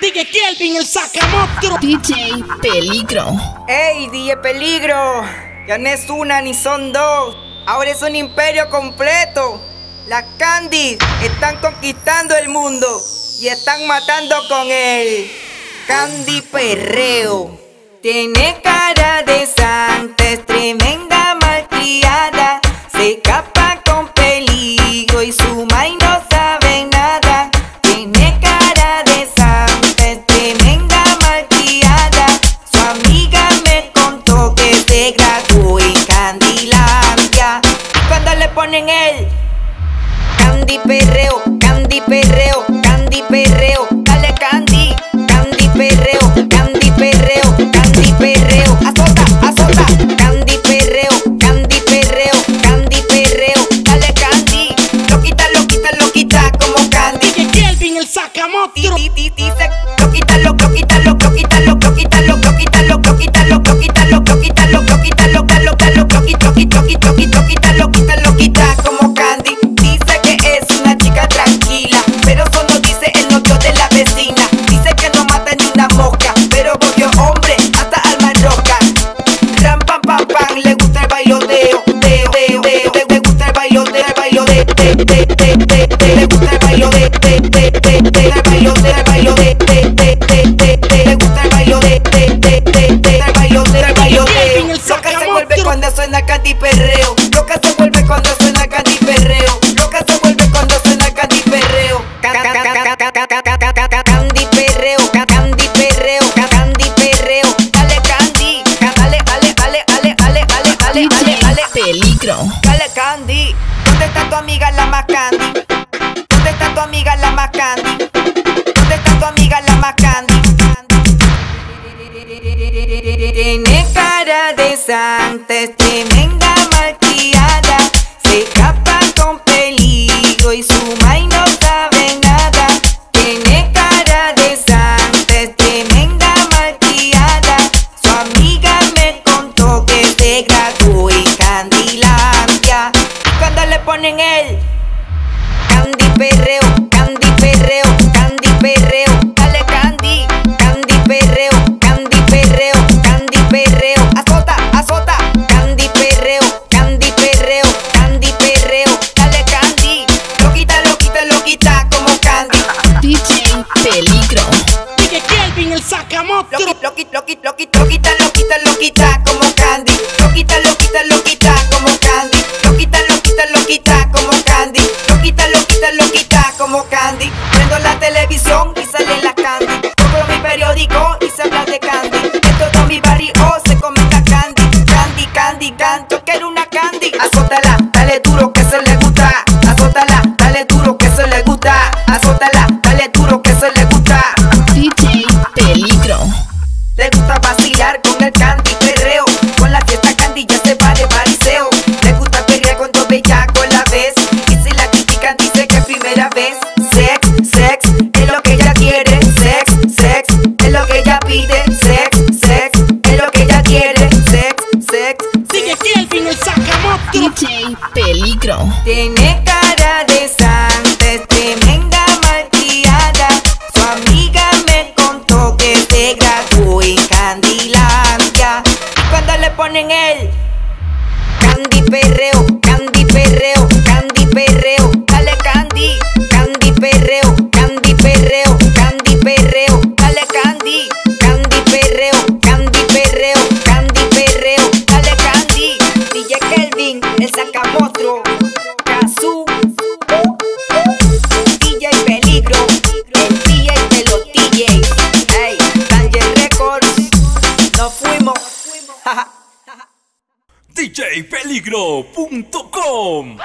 DJ Kelvin, el sacamostro. DJ Peligro. Ey, DJ Peligro. Ya no es una ni son dos. Ahora es un imperio completo. Las Candy están conquistando el mundo y están matando con el Candy Perreo. Tiene cara de santa, es tremenda malcriada. Se escapa con peligro y su maíz no sabe nada. Tiene cara de santa, es tremenda malcriada. Su amiga me contó que se graduó en Candylandia. Y cuando le ponen el Candy Perreo, Candy Perreo, Candy Perreo, dale Candy, Candy Perreo, Candy Perreo, Candy Perreo, azota, azota, Candy Perreo, Candy Perreo, Candy Perreo, dale Candy, lo quita como Candy. DJ Kelvin, el sacamostro. Dice, lo quita, lo quita, lo quita, lo quita, lo quita, lo quita, lo quita, lo quita, lo quita, lo quita, lo quita, lo quita, lo quita, lo quita, lo quita, lo quita como Candy. Dice que es una chica tranquila, pero eso no dice el novio de la vecina. Dice que no mata ni una mosca, pero volvió hombre hasta alma roca. Ram, pam, pam, pam, le gusta el bailoteo, le gusta el bailoteo, le gusta el bailoteo, el bailoteo, el bailoteo, le gusta el bailoteo, el bailoteo, el bailoteo. Loca se vuelve cuando suena Candy Perreo, loca se vuelve cuando suena Candy Perreo. Candy Perreo, Candy Perreo, Candy Perreo, dale Candy, dale, dale, dale, dale, dale, dale, dale, dale, dale, Peligro. Dale Candy, ¿dónde está tu amiga la más Candy? ¿Dónde está tu amiga la más Candy? ¿Dónde está tu amiga la más Candy? Tiene cara de santa, es tremenda malcriada, se escapa con peligro y su maíz no sabe nada. Tiene cara de santa, es tremenda malcriada. Su amiga me contó que se graduó en Candylandia. Y cuando le ponen el Candy Perreo, Candy Perreo, Candy Perreo, dale Candy, Candy Perreo, Candy Perreo, Candy Perreo, azota, azota, Candy Perreo, Candy Perreo, Candy Perreo, dale Candy, lo quita, lo quita, lo quita como Candy. DJ Peligro. DJ Kelvin, el sacamostro. Lo quita, lo quita, lo quita como Candy. Lo quita, lo quita, lo quita como Candy. Lo quita, lo quita, lo quita como Candy. Lo quita, lo quita, lo quita como Candy. Prendo la televisión y sale la Candy. Compro mi periódico y se habla de Candy. En todo mi barrio se comenta Candy. Candy, Candy, Candy. Yo quiero una Candy. Azótala, dale duro que se le gusta. Azótala, dale duro que se le gusta. Azótala, dale duro que se le gusta. DJ Peligro. Le gusta vacilar con el Candy Perreo. Con la fiesta Candy ya se va de pariseo. Le gusta pelear cuando bellaco la ves. Y si la critican dice que es primera vez. Sex, sex, es lo que ella quiere. Sex, sex, es lo que ella pide. Sex, sex, es lo que ella quiere. Sex, sex. Sigue aquí al fin el sacamostro. DJ Peligro. Tiene cara de santa, es tremenda. Su amiga me contó que se graduó en Candylandia. Y cuando le ponen el Candy Perreo, Candy Perreo, Candy Perreo, dale Candy, Candy Perreo, Candy Perreo, Candy Perreo, dale Candy, Candy Perreo, Candy Perreo, Candy Perreo, dale Candy. DJ Kelvin, el sacamostro. Kazú, DJ Peligro. DJPeligro.com